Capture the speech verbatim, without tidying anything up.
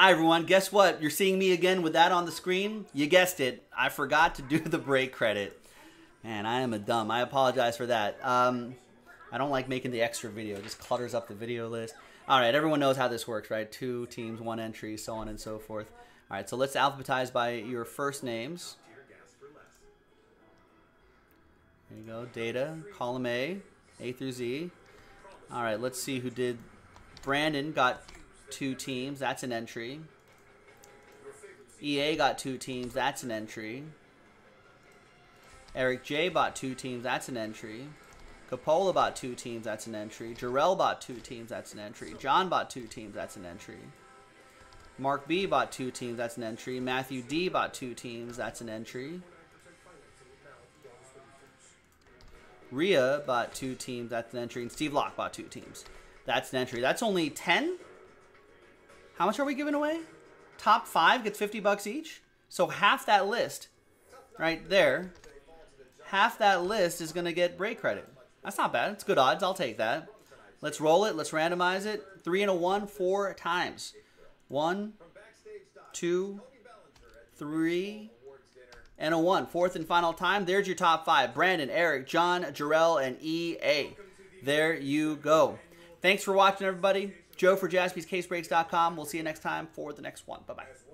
Hi everyone, guess what? You're seeing me again with that on the screen? You guessed it. I forgot to do the break credit. Man, I am a dumb. I apologize for that. Um, I don't like making the extra video. It just clutters up the video list. All right, everyone knows how this works, right? Two teams, one entry, so on and so forth. All right, so let's alphabetize by your first names. There you go, data, column A, A through Z. All right, let's see who did. Brandon got two teams, that's an entry. E A got two teams, that's an entry. Eric J bought two teams, that's an entry. Coppola bought two teams, that's an entry. Jarrell bought two teams, that's an entry. John bought two teams, that's an entry. Mark B bought two teams, that's an entry. Matthew D bought two teams, that's an entry. Rhea bought two teams, that's an entry. And Steve Locke bought two teams. That's an entry. That's only ten. How much are we giving away? Top five gets fifty bucks each. So half that list right there, half that list is going to get break credit. That's not bad. It's good odds. I'll take that. Let's roll it. Let's randomize it. Three and a one, four times. One, two, three, and a one. Fourth and final time. There's your top five. Brandon, Eric, John, Jarrell, and E A. There you go. Thanks for watching, everybody. Joe for Jaspys Case Breaks dot com. We'll see you next time for the next one. Bye-bye.